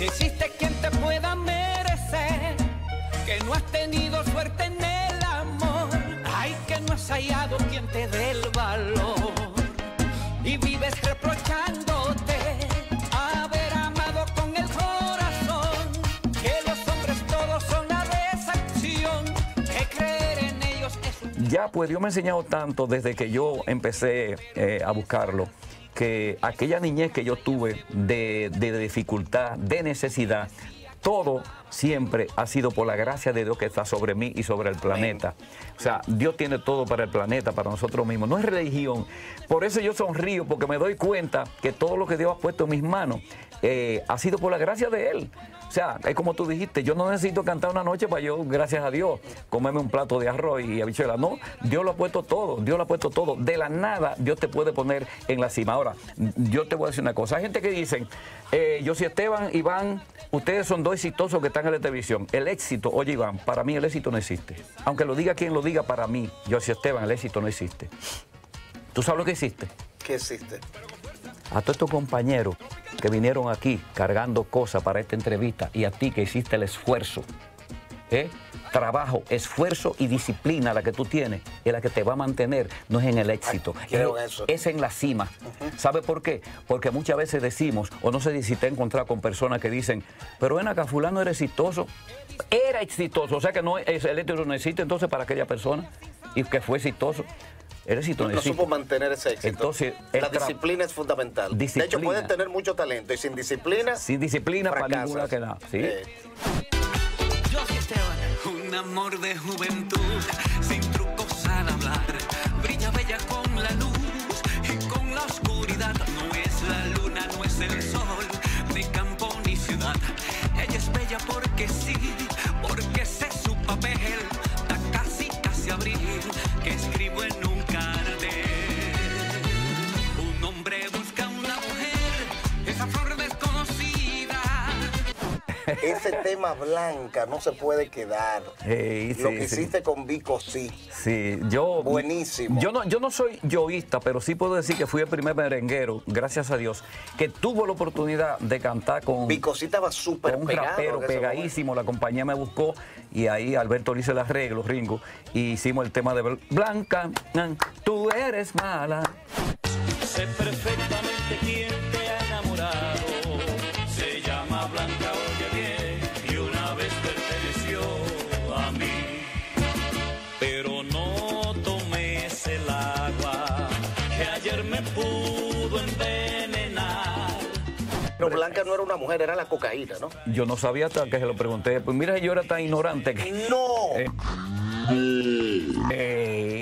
Si existe quien te pueda merecer, que no has tenido suerte en el amor, ay, que no has hallado quien te dé el valor, y vives reprochándote haber amado con el corazón, que los hombres todos son la desacción, que creer en ellos es un... Ya, pues Dios me ha enseñado tanto desde que yo empecé a buscarlo, que aquella niñez que yo tuve de dificultad, de necesidad, todo siempre ha sido por la gracia de Dios que está sobre mí y sobre el planeta. O sea, Dios tiene todo para el planeta, para nosotros mismos. No es religión. Por eso yo sonrío, porque me doy cuenta que todo lo que Dios ha puesto en mis manos ha sido por la gracia de Él. O sea, es como tú dijiste, yo no necesito cantar una noche para yo, gracias a Dios, comerme un plato de arroz y habichuela. No, Dios lo ha puesto todo, Dios lo ha puesto todo. De la nada, Dios te puede poner en la cima. Ahora, yo te voy a decir una cosa. Hay gente que dicen, Jossie Esteban, Iván, ustedes son dos exitosos que están en la televisión. El éxito, oye Iván, para mí el éxito no existe. Aunque lo diga quien lo diga, para mí, Jossie Esteban, el éxito no existe. ¿Tú sabes lo que existe? ¿Qué existe? A todos estos compañeros que vinieron aquí cargando cosas para esta entrevista, y a ti que hiciste el esfuerzo, trabajo, esfuerzo y disciplina, la que tú tienes, es la que te va a mantener, no es en el éxito, es en la cima. ¿Sabe por qué? Porque muchas veces decimos, o no sé si te he encontrado con personas que dicen, pero ven acá, fulano era exitoso, o sea que no es, el éxito no existe entonces para aquella persona, y que fue exitoso. El éxito no supo mantener ese éxito. Entonces, la disciplina es fundamental. Disciplina. De hecho, pueden tener mucho talento y sin disciplina. Sin disciplina, para ninguna queda. ¿Sí? Jossie Esteban, un amor de juventud, sin trucos al hablar, brilla bella con la luz y con la oscuridad. No es la luna, no es el sol, ni campo ni ciudad. Ella es bella porque sí, porque sé su papel. Está casi, casi abril, que escribo en un... Ese tema Blanca no se puede quedar. Hey, sí, lo que hiciste con Bicosí. Sí, yo. Buenísimo. Yo no soy yoísta, pero sí puedo decir que fui el primer merenguero, gracias a Dios, que tuvo la oportunidad de cantar con... Bicosí estaba súper pegado. Un rapero pegadísimo. La compañía me buscó y ahí Alberto le hizo el arreglo, Ringo, y hicimos el tema de Blanca, tú eres mala. Sé perfectamente quién te ha enamorado. Se llama Blanca. Pero Blanca no era una mujer, era la cocaína, ¿no? Yo no sabía hasta que se lo pregunté. Pues mira, yo era tan ignorante que... ¡No!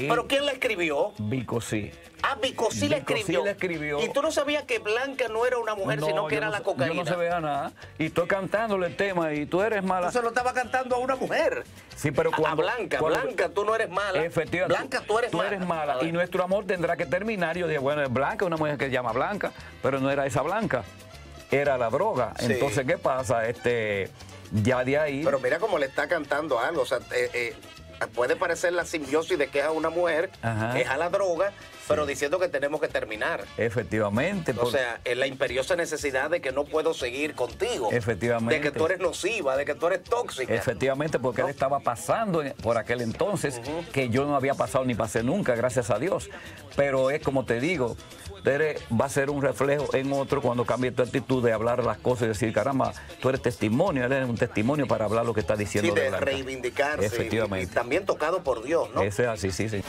¿Pero quién la escribió? Bicosí. Ah, Bicosí la escribió. Y tú no sabías que Blanca no era una mujer, no, sino que era la cocaína. Yo no sabía nada. Y estoy cantándole el tema y tú eres mala. Tú se lo estaba cantando a una mujer. Sí, pero cuando... Blanca, tú no eres mala. Efectivamente. Blanca, tú eres mala. Y nuestro amor tendrá que terminar. Yo dije, bueno, es Blanca, una mujer que se llama Blanca, pero no era esa Blanca. Era la droga. Sí. Entonces, ¿qué pasa? Ya de ahí... Pero mira cómo le está cantando algo. O sea, puede parecer la simbiosis de que es a una mujer, que es a la droga, pero diciendo que tenemos que terminar. Efectivamente. O sea, la imperiosa necesidad de que no puedo seguir contigo. Efectivamente. De que tú eres nociva, de que tú eres tóxica. Efectivamente, porque él estaba pasando por aquel entonces que yo no había pasado ni pasé nunca, gracias a Dios. Pero es como te digo, va a ser un reflejo en otro cuando cambie tu actitud de hablar las cosas y decir, caramba, tú eres testimonio, él es un testimonio para hablar lo que está diciendo. Sí, de reivindicarse. Efectivamente. Y también tocado por Dios, ¿no? Eso es así, sí, sí.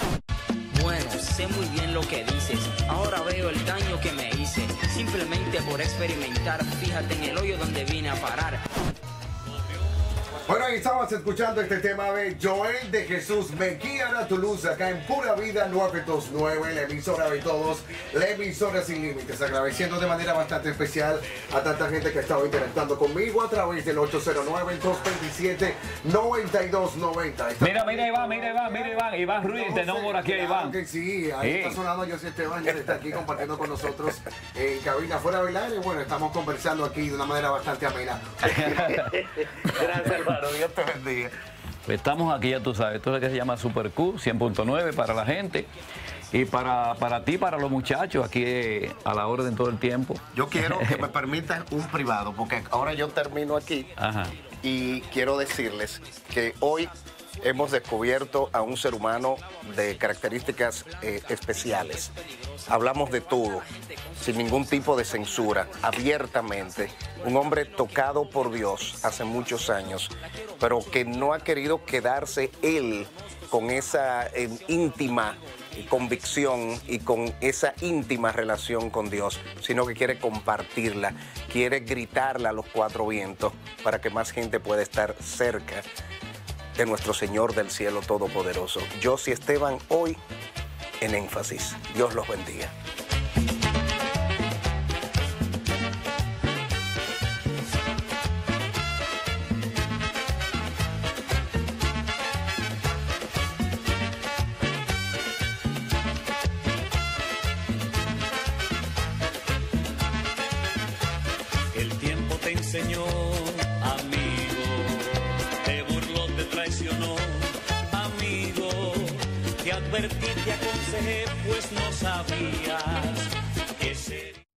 Bueno, sé muy bien lo que dices, ahora veo el daño que me hice, simplemente por experimentar, fíjate en el hoyo donde vine a parar. Bueno, ahí estamos escuchando este tema de Joel de Jesús, Me Guían a Toulouse, acá en Pura Vida 929, la emisora de todos, la emisora sin límites, agradeciendo de manera bastante especial a tanta gente que ha estado interactuando conmigo a través del 809-227-9290. Mira Iván Ruiz, te nombro aquí a Iván. Que sí, ahí está sonando Jossie Esteban, ya está aquí compartiendo con nosotros en cabina fuera del aire. Bueno, estamos conversando aquí de una manera bastante amena. Gracias, hermano. Dios te bendiga. Estamos aquí, ya tú sabes, esto es lo que se llama Super Q, 100.9 para la gente. Y para ti, para los muchachos, aquí a la orden todo el tiempo. Yo quiero que me permitas un privado, porque ahora yo termino aquí. Ajá. Y quiero decirles que hoy hemos descubierto a un ser humano de características especiales. Hablamos de todo, sin ningún tipo de censura, abiertamente. Un hombre tocado por Dios hace muchos años, pero que no ha querido quedarse él con esa íntima convicción y con esa íntima relación con Dios, sino que quiere compartirla, quiere gritarla a los cuatro vientos para que más gente pueda estar cerca de nuestro Señor del Cielo Todopoderoso. Jossie Esteban, hoy en Énfasis. Dios los bendiga. Advertí, te aconsejé, pues no sabías que ser...